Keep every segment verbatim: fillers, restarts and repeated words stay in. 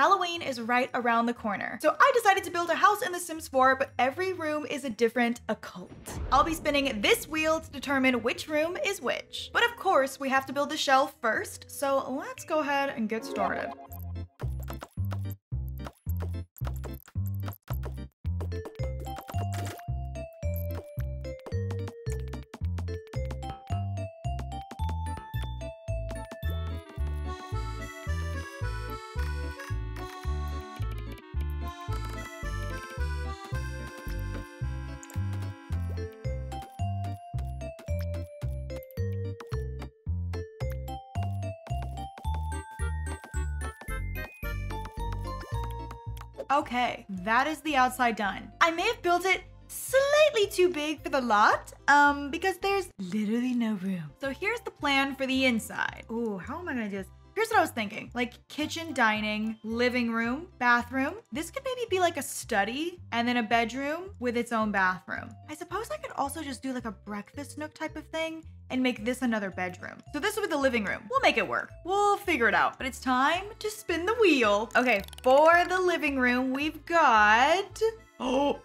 Halloween is right around the corner. So I decided to build a house in The Sims four, but every room is a different occult. I'll be spinning this wheel to determine which room is which. But of course, we have to build the shell first, so let's go ahead and get started. Okay, that is the outside done. I may have built it slightly too big for the lot, um, because there's literally no room. So here's the plan for the inside. Ooh, how am I gonna do this? Here's what I was thinking. Like kitchen, dining, living room, bathroom. This could maybe be like a study and then a bedroom with its own bathroom. I suppose I could also just do like a breakfast nook type of thing and make this another bedroom. So this will be the living room. We'll make it work. We'll figure it out, but it's time to spin the wheel. Okay, for the living room, we've got, oh,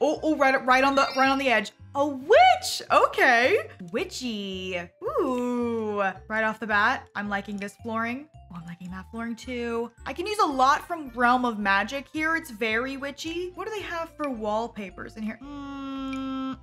oh, oh, right, right on the, right on the edge. A witch, okay. Witchy, ooh. Right off the bat, I'm liking this flooring. Oh, I'm liking that flooring too. I can use a lot from Realm of Magic here. It's very witchy. What do they have for wallpapers in here? Mm,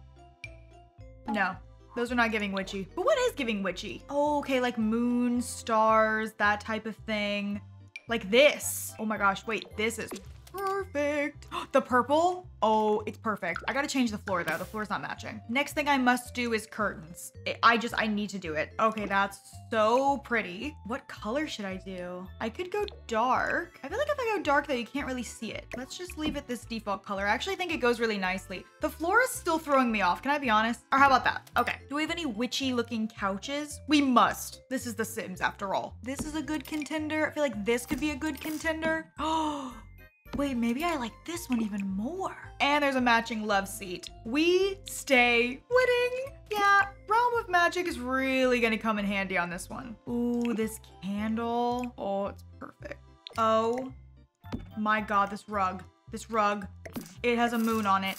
no. Those are not giving witchy. But what is giving witchy? Oh, okay, like moon, stars, that type of thing. Like this. Oh my gosh, wait, this is perfect. The purple? Oh, it's perfect. I gotta change the floor though. The floor's not matching. Next thing I must do is curtains. I just, I need to do it. Okay, that's so pretty. What color should I do? I could go dark. I feel like if I go dark though, you can't really see it. Let's just leave it this default color. I actually think it goes really nicely. The floor is still throwing me off. Can I be honest? Or how about that? Okay. Do we have any witchy looking couches? We must. This is The Sims after all. This is a good contender. I feel like this could be a good contender. Oh. Wait, maybe I like this one even more. And there's a matching love seat. We stay winning. Yeah, Realm of Magic is really gonna come in handy on this one. Ooh, this candle. Oh, it's perfect. Oh my God, this rug. This rug, it has a moon on it.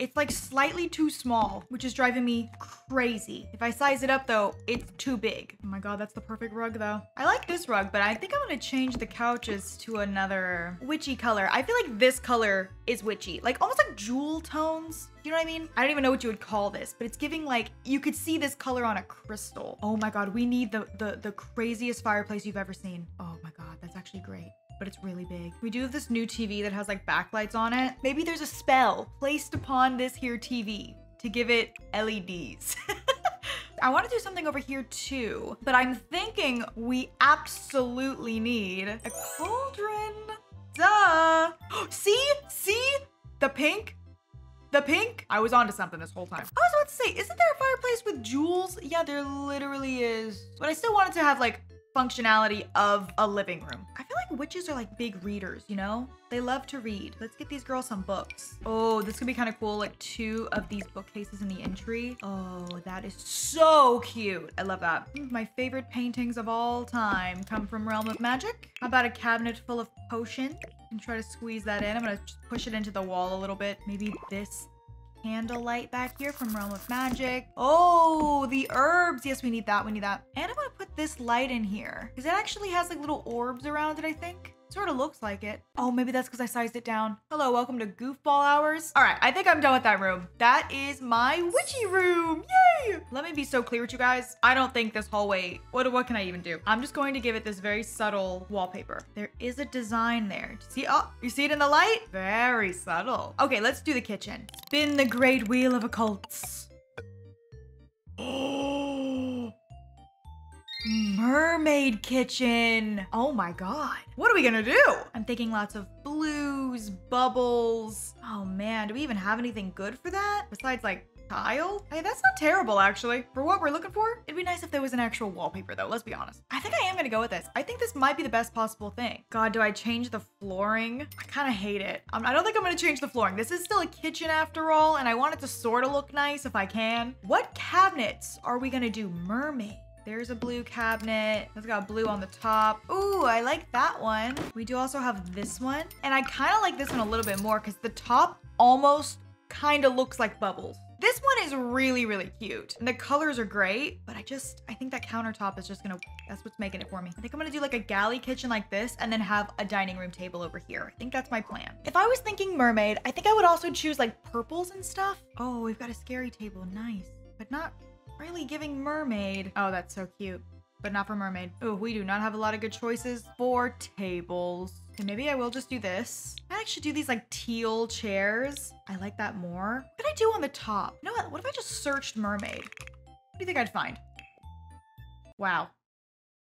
It's like slightly too small, which is driving me crazy. If I size it up though, it's too big. Oh my God, that's the perfect rug though. I like this rug, but I think I'm gonna change the couches to another witchy color. I feel like this color is witchy, like almost like jewel tones. You know what I mean? I don't even know what you would call this, but it's giving like, you could see this color on a crystal. Oh my God, we need the, the, the craziest fireplace you've ever seen. Oh my God, that's actually great. But it's really big. We do have this new T V that has like backlights on it. Maybe there's a spell placed upon this here T V to give it L E Ds. I want to do something over here too, but I'm thinking we absolutely need a cauldron. Duh. See, see the pink, the pink. I was onto something this whole time. I was about to say, isn't there a fireplace with jewels? Yeah, there literally is. But I still wanted to have like functionality of a living room. I feel like witches are like big readers, you know? They love to read. Let's get these girls some books. Oh, this could be kind of cool. Like two of these bookcases in the entry. Oh, that is so cute. I love that. My favorite paintings of all time come from Realm of Magic. How about a cabinet full of potions? And try to squeeze that in. I'm gonna just push it into the wall a little bit. Maybe this candlelight back here from Realm of Magic. Oh, the herbs. Yes, we need that. We need that. And I'm gonna put this light in here because it actually has like little orbs around it, I think. Sort of looks like it. Oh, maybe that's because I sized it down. Hello, welcome to goofball hours. All right, I think I'm done with that room. That is my witchy room. Yay! Let me be so clear with you guys. I don't think this hallway, what, what can I even do? I'm just going to give it this very subtle wallpaper. There is a design there. See, oh, you see it in the light? Very subtle. Okay, let's do the kitchen. Spin the great wheel of occults. Oh! Mermaid kitchen. Oh my God. What are we gonna do? I'm thinking lots of blues, bubbles. Oh man, do we even have anything good for that? Besides like tile? Hey, that's not terrible actually. For what we're looking for? It'd be nice if there was an actual wallpaper though, let's be honest. I think I am gonna go with this. I think this might be the best possible thing. God, do I change the flooring? I kind of hate it. Um, I don't think I'm gonna change the flooring. This is still a kitchen after all, and I want it to sort of look nice if I can. What cabinets are we gonna do? Mermaid. There's a blue cabinet. That's got blue on the top. Ooh, I like that one. We do also have this one. And I kind of like this one a little bit more because the top almost kind of looks like bubbles. This one is really, really cute. And the colors are great, but I just, I think that countertop is just gonna, that's what's making it for me. I think I'm gonna do like a galley kitchen like this and then have a dining room table over here. I think that's my plan. If I was thinking mermaid, I think I would also choose like purples and stuff. Oh, we've got a scary table, nice. But not really giving mermaid. Oh, that's so cute, but not for mermaid. Oh, we do not have a lot of good choices for tables. So maybe I will just do this. I actually do these like teal chairs. I like that more. What did I do on the top? You know what? What if I just searched mermaid? What do you think I'd find? Wow.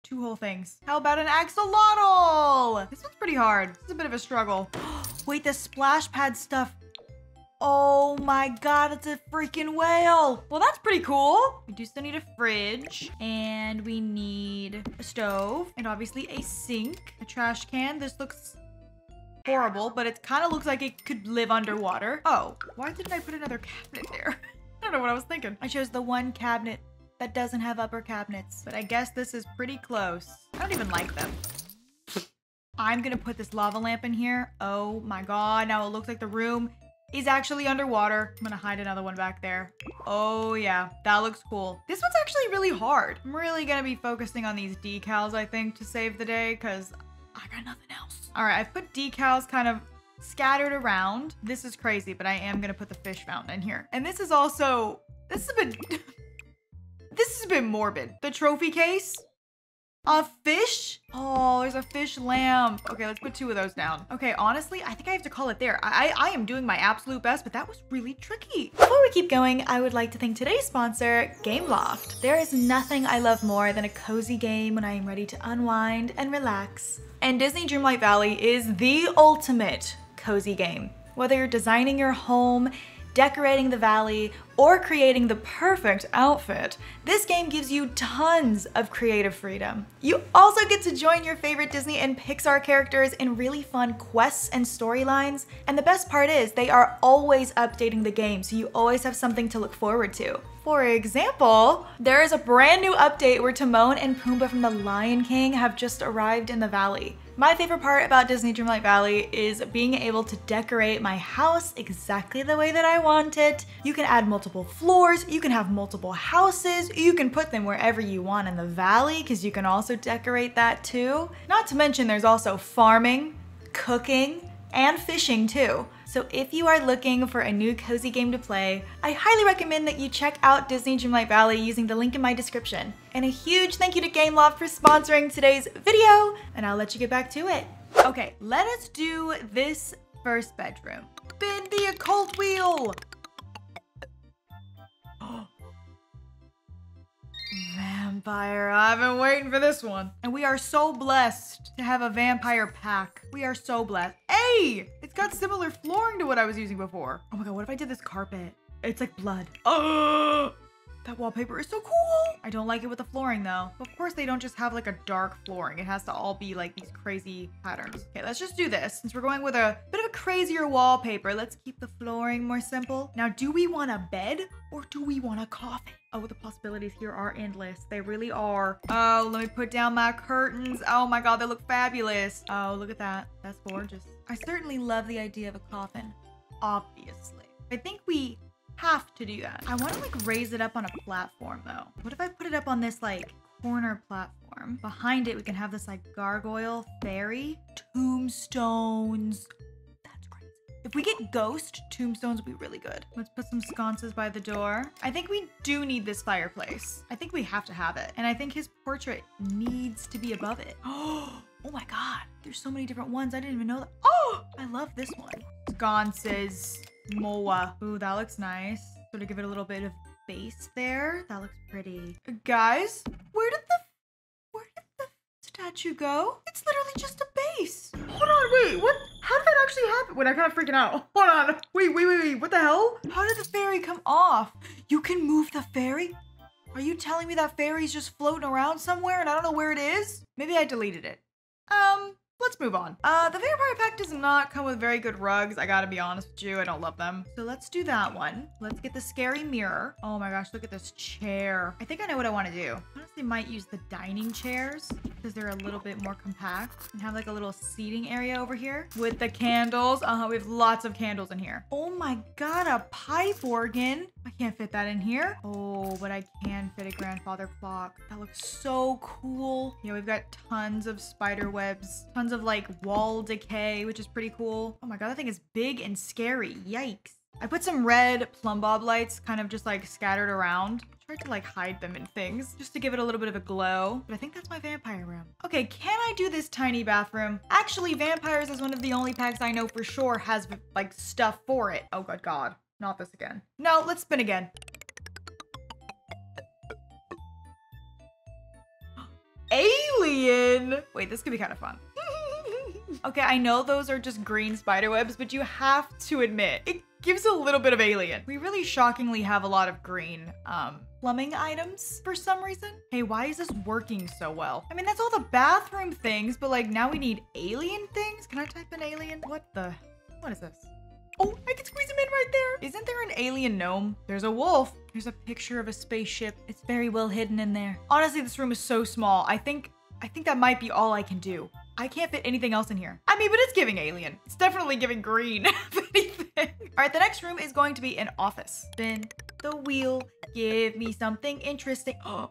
Two whole things. How about an axolotl? This one's pretty hard. This is a bit of a struggle. Wait, the splash pad stuff. Oh my God, it's a freaking whale. Well, that's pretty cool. We do still need a fridge and we need a stove and obviously a sink, a trash can. This looks horrible, but it kind of looks like it could live underwater. Oh, why didn't I put another cabinet there? I don't know what I was thinking. I chose the one cabinet that doesn't have upper cabinets, but I guess this is pretty close. I don't even like them. I'm gonna put this lava lamp in here. Oh my God, now it looks like the room is actually underwater. I'm gonna hide another one back there. Oh yeah, that looks cool. This one's actually really hard. I'm really gonna be focusing on these decals, I think, to save the day, because I got nothing else. All right, I've put decals kind of scattered around. This is crazy, but I am gonna put the fish fountain in here. And this is also, this is a bit, this is a bit morbid. The trophy case. A fish? Oh, there's a fish lamp. Okay, let's put two of those down. Okay, honestly, I think I have to call it there. I, I I am doing my absolute best, but that was really tricky. Before we keep going, I would like to thank today's sponsor, Gameloft. There is nothing I love more than a cozy game when I am ready to unwind and relax. And Disney Dreamlight Valley is the ultimate cozy game. Whether you're designing your home, decorating the valley, or creating the perfect outfit, this game gives you tons of creative freedom. You also get to join your favorite Disney and Pixar characters in really fun quests and storylines, and the best part is they are always updating the game, so you always have something to look forward to. For example, there is a brand new update where Timon and Pumbaa from The Lion King have just arrived in the valley. My favorite part about Disney Dreamlight Valley is being able to decorate my house exactly the way that I want it. You can add multiple floors, you can have multiple houses, you can put them wherever you want in the valley because you can also decorate that too. Not to mention there's also farming, cooking, and fishing too. So if you are looking for a new cozy game to play, I highly recommend that you check out Disney Dreamlight Valley using the link in my description. And a huge thank you to Gameloft for sponsoring today's video, and I'll let you get back to it. Okay, let us do this first bedroom. Spin the occult wheel! Vampire, I've been waiting for this one. And we are so blessed to have a vampire pack. We are so blessed. Hey, it's got similar flooring to what I was using before. Oh my God, what if I did this carpet? It's like blood. Oh, that wallpaper is so cool. I don't like it with the flooring though. Of course they don't just have like a dark flooring. It has to all be like these crazy patterns. Okay, let's just do this. Since we're going with a bit of a crazier wallpaper, let's keep the flooring more simple. Now, do we want a bed or do we want a coffin? Oh, the possibilities here are endless. They really are. Oh, let me put down my curtains. Oh my God, they look fabulous. Oh, look at that. That's gorgeous. I certainly love the idea of a coffin, obviously. I think we have to do that. I want to like raise it up on a platform though. What if I put it up on this like corner platform? Behind it, we can have this like gargoyle fairy. Tombstones. If we get ghost, tombstones would be really good. Let's put some sconces by the door. I think we do need this fireplace. I think we have to have it. And I think his portrait needs to be above it. Oh, oh my God. There's so many different ones. I didn't even know that. Oh, I love this one. Sconces, moa. Ooh, that looks nice. Sort of give it a little bit of base there. That looks pretty. Guys, where did the, where did the statue go? It's literally just a base. Hold on, wait, what? How did that actually happen? Wait, I'm kind of freaking out. Hold on. Wait, wait, wait, wait. What the hell? How did the fairy come off? You can move the fairy? Are you telling me that fairy's just floating around somewhere and I don't know where it is? Maybe I deleted it. Um, let's move on. Uh, the Vampire Pack does not come with very good rugs. I gotta be honest with you, I don't love them. So let's do that one. Let's get the scary mirror. Oh my gosh, look at this chair. I think I know what I wanna do. Honestly, might use the dining chairs because they're a little bit more compact and have like a little seating area over here with the candles. Uh-huh, we have lots of candles in here. Oh my God, a pipe organ. I can't fit that in here. Oh, but I can fit a grandfather clock. That looks so cool. Yeah, we've got tons of spider webs, tons of like wall decay, which is pretty cool. Oh my God, that thing is big and scary. Yikes. I put some red plumb bob lights kind of just like scattered around. I tried to like hide them in things just to give it a little bit of a glow, but I think that's my vampire room. Okay, can I do this tiny bathroom? Actually, vampires is one of the only packs I know for sure has like stuff for it. Oh God, God, not this again. No, let's spin again. Alien! Wait, this could be kind of fun. Okay, I know those are just green spider webs, but you have to admit, it gives a little bit of alien. We really shockingly have a lot of green um, plumbing items for some reason. Hey, why is this working so well? I mean, that's all the bathroom things, but like now we need alien things? Can I type in alien? What the, what is this? Oh, I can squeeze him in right there. Isn't there an alien gnome? There's a wolf. There's a picture of a spaceship. It's very well hidden in there. Honestly, this room is so small. I think, I think that might be all I can do. I can't fit anything else in here. I mean, but it's giving alien. It's definitely giving green, if anything. All right, the next room is going to be an office. Spin the wheel. Give me something interesting. Oh.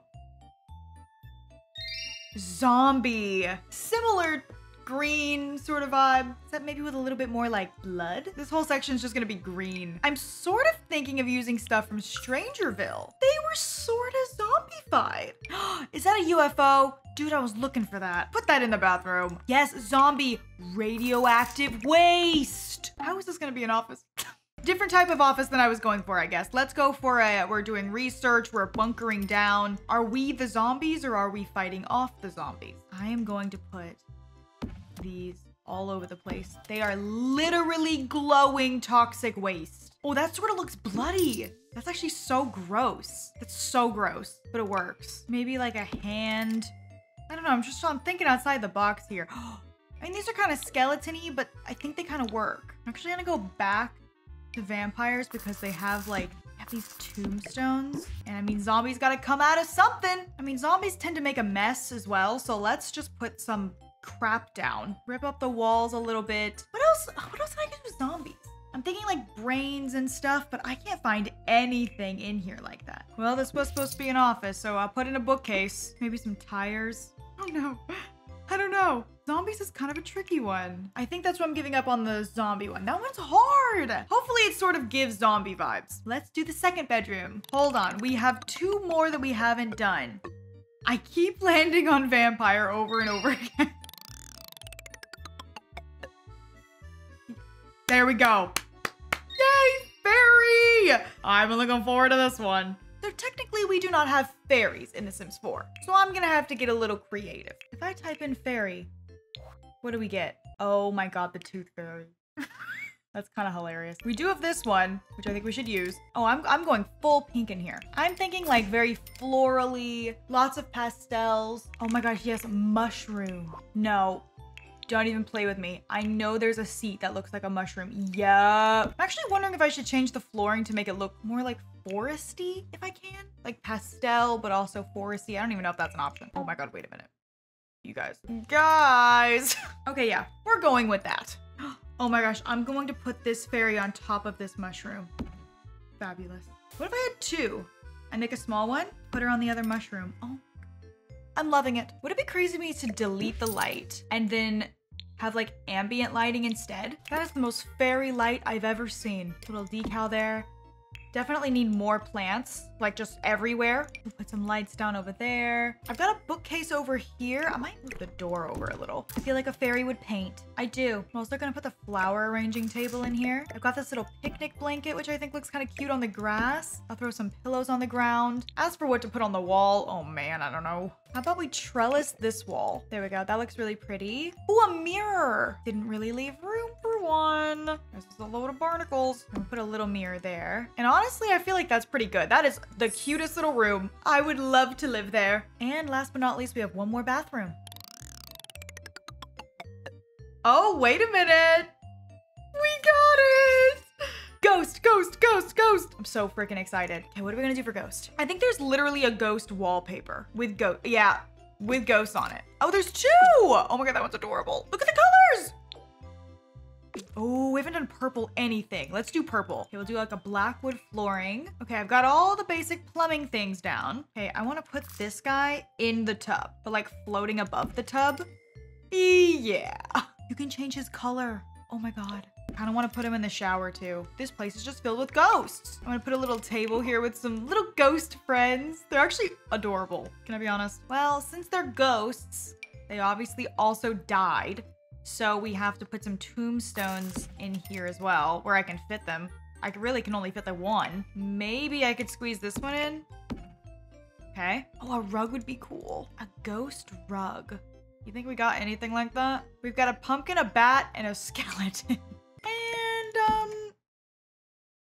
Zombie. Similar green sort of vibe, except maybe with a little bit more like blood. This whole section is just gonna be green. I'm sort of thinking of using stuff from StrangerVille. They were sort of zombified. Is that a U F O? Dude, I was looking for that. Put that in the bathroom. Yes, zombie radioactive waste. How is this gonna be an office? Different type of office than I was going for, I guess. Let's go for a, we're doing research, we're bunkering down. Are we the zombies or are we fighting off the zombies? I am going to put these all over the place. They are literally glowing toxic waste. Oh, that sort of looks bloody. That's actually so gross. That's so gross, but it works. Maybe like a hand. I don't know, I'm just I'm thinking outside the box here. I mean, these are kind of skeleton-y, but I think they kind of work. I'm actually gonna go back to vampires because they have like, have these tombstones. And I mean, zombies gotta come out of something. I mean, zombies tend to make a mess as well. So let's just put some crap down. Rip up the walls a little bit. What else? What else can I do with zombies? I'm thinking like brains and stuff, but I can't find anything in here like that. Well, this was supposed to be an office, so I'll put in a bookcase. Maybe some tires. Oh no. I don't know. Zombies is kind of a tricky one. I think that's what I'm giving up on, the zombie one. That one's hard. Hopefully it sort of gives zombie vibes. Let's do the second bedroom. Hold on. We have two more that we haven't done. I keep landing on vampire over and over again. There we go. Yay, fairy! I've been looking forward to this one. So technically we do not have fairies in The Sims four. So I'm gonna have to get a little creative. If I type in fairy, what do we get? Oh my God, the tooth fairy. That's kind of hilarious. We do have this one, which I think we should use. Oh, I'm, I'm going full pink in here. I'm thinking like very florally, lots of pastels. Oh my gosh, yes, mushroom. No. Don't even play with me. I know there's a seat that looks like a mushroom. Yup. I'm actually wondering if I should change the flooring to make it look more like foresty, if I can. Like pastel, but also foresty. I don't even know if that's an option. Oh my God, wait a minute. You guys. Guys. Okay, yeah, we're going with that. Oh my gosh, I'm going to put this fairy on top of this mushroom. Fabulous. What if I had two? I make a small one, put her on the other mushroom. Oh. I'm loving it. Would it be crazy to me to delete the light and then have like ambient lighting instead? That is the most fairy light I've ever seen. Little decal there. Definitely need more plants, like just everywhere. We'll put some lights down over there. I've got a bookcase over here. I might move the door over a little. I feel like a fairy would paint. I do. I'm also gonna put the flower arranging table in here. I've got this little picnic blanket, which I think looks kind of cute on the grass. I'll throw some pillows on the ground. As for what to put on the wall, oh man, I don't know. How about we trellis this wall? There we go, that looks really pretty. Ooh, a mirror. Didn't really leave room for one. This is a load of barnacles. I'm gonna put a little mirror there. And honestly, I feel like that's pretty good. That is the cutest little room. I would love to live there. And last but not least, we have one more bathroom. Oh, wait a minute. We got it. Ghost, ghost, ghost, ghost. I'm so freaking excited. Okay, what are we gonna do for ghost? I think there's literally a ghost wallpaper with ghost. Yeah, with ghosts on it. Oh, there's two. Oh my God, that one's adorable. Look at the colors. Oh, we haven't done purple anything. Let's do purple. Okay, we'll do like a blackwood flooring. Okay, I've got all the basic plumbing things down. Okay, I want to put this guy in the tub, but like floating above the tub. Yeah. You can change his color. Oh my God. I kind of want to put him in the shower too. This place is just filled with ghosts. I'm going to put a little table here with some little ghost friends. They're actually adorable. Can I be honest? Well, since they're ghosts, they obviously also died. So we have to put some tombstones in here as well, where I can fit them. I really can only fit the one. Maybe I could squeeze this one in. Okay. Oh, a rug would be cool. A ghost rug. You think we got anything like that? We've got a pumpkin, a bat, and a skeleton. And, um,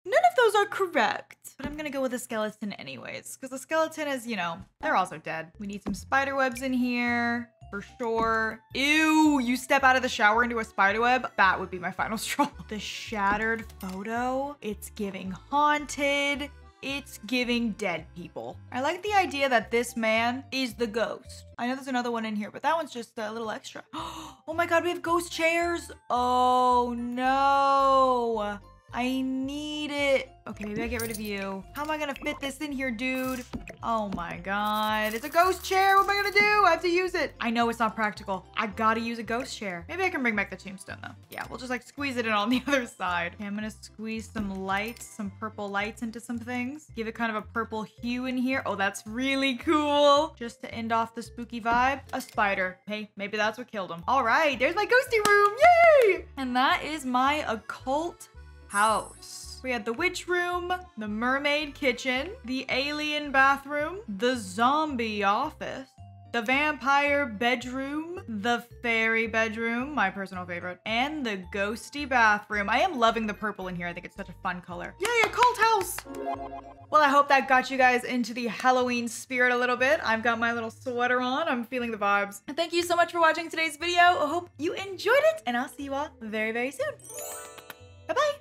none of those are correct. But I'm gonna go with a skeleton anyways, because the skeleton is, you know, they're also dead. We need some spider webs in here. For sure. Ew, you step out of the shower into a spiderweb. That would be my final straw. The shattered photo. It's giving haunted. It's giving dead people. I like the idea that this man is the ghost. I know there's another one in here, but that one's just a little extra. Oh my God, we have ghost chairs. Oh no. I need it. Okay, maybe I get rid of you. How am I gonna fit this in here, dude? Oh my God, it's a ghost chair. What am I gonna do? I have to use it. I know it's not practical. I gotta use a ghost chair. Maybe I can bring back the tombstone though. Yeah, we'll just like squeeze it in on the other side. Okay, I'm gonna squeeze some lights, some purple lights into some things. Give it kind of a purple hue in here. Oh, that's really cool. Just to end off the spooky vibe, a spider. Hey, maybe that's what killed him. All right, there's my ghosty room, yay! And that is my occult house. We had the witch room, the mermaid kitchen, the alien bathroom, the zombie office, the vampire bedroom, the fairy bedroom, my personal favorite, and the ghosty bathroom. I am loving the purple in here. I think it's such a fun color. Yay, a cult house! Well, I hope that got you guys into the Halloween spirit a little bit. I've got my little sweater on. I'm feeling the vibes. And thank you so much for watching today's video. I hope you enjoyed it, and I'll see you all very, very soon. Bye-bye!